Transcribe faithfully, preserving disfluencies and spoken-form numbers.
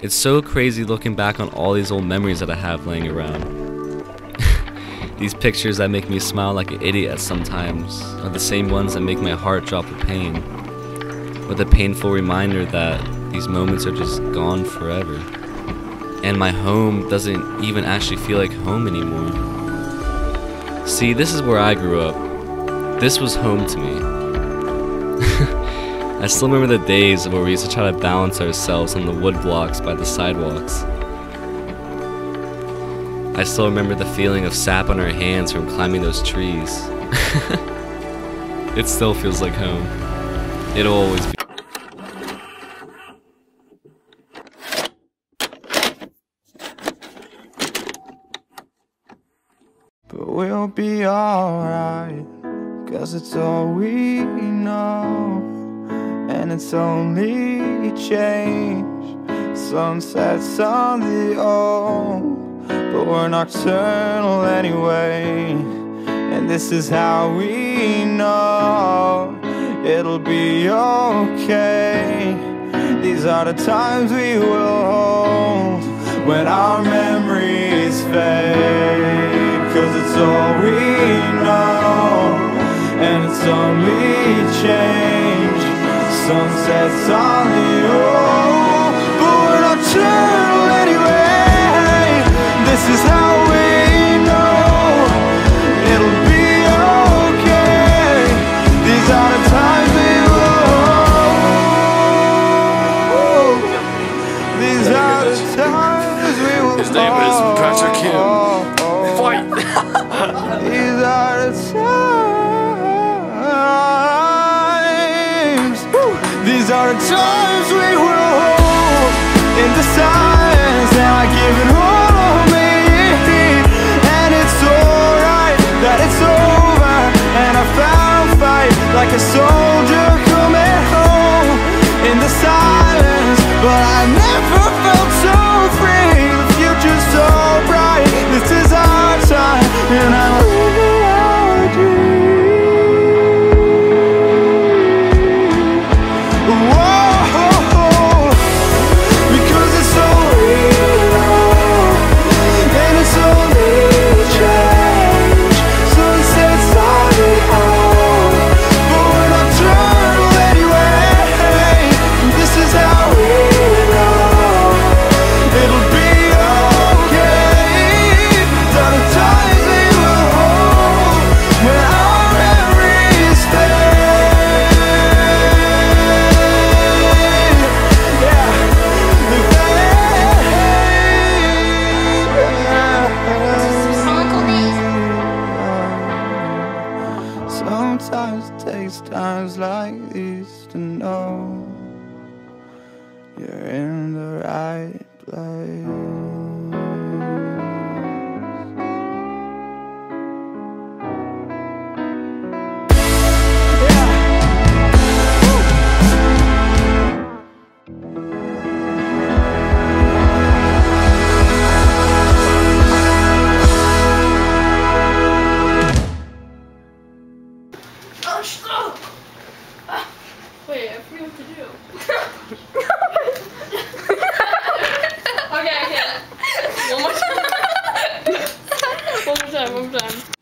It's so crazy looking back on all these old memories that I have laying around. These pictures that make me smile like an idiot sometimes are the same ones that make my heart drop with pain, with a painful reminder that these moments are just gone forever. And my home doesn't even actually feel like home anymore. See, this is where I grew up. This was home to me. I still remember the days where we used to try to balance ourselves on the wood blocks by the sidewalks. I still remember the feeling of sap on our hands from climbing those trees. It still feels like home. It'll always be. But we'll be alright, 'cause it's all we know. And it's only change. Sunsets on the old, but we're nocturnal anyway. And this is how we know it'll be okay. These are the times we will hold when our memories fade. 'Cause it's all we know, and it's only change. Sunsets on the old, but we're nocturnal anyway. This is how we know it'll be okay. These are the times we will. These are the times we will. His name is Patrick Kim. Fight. These are the times. These are the times we will hold in the silence, and I give it all me. And it's alright that it's over, and I found fight like a soldier coming home in the silence. But I never felt so free. The future's so bright. This is our time, and I live our dreams. Okay, okay. One more time. One more time, one more time.